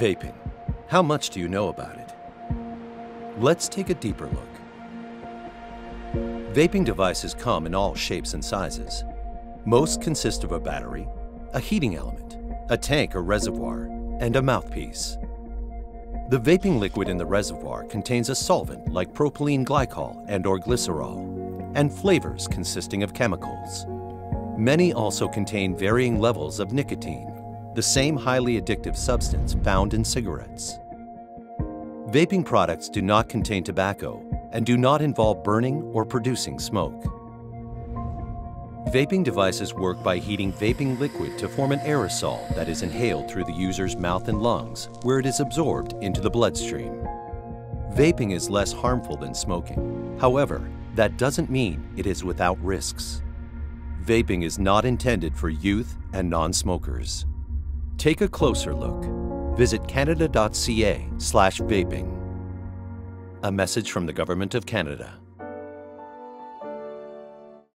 Vaping. How much do you know about it? Let's take a deeper look. Vaping devices come in all shapes and sizes. Most consist of a battery, a heating element, a tank or reservoir, and a mouthpiece. The vaping liquid in the reservoir contains a solvent like propylene glycol and/or glycerol, and flavors consisting of chemicals. Many also contain varying levels of nicotine, the same highly addictive substance found in cigarettes. Vaping products do not contain tobacco and do not involve burning or producing smoke. Vaping devices work by heating vaping liquid to form an aerosol that is inhaled through the user's mouth and lungs, where it is absorbed into the bloodstream. Vaping is less harmful than smoking. However, that doesn't mean it is without risks. Vaping is not intended for youth and non-smokers. Take a closer look. Visit canada.ca/vaping. A message from the Government of Canada.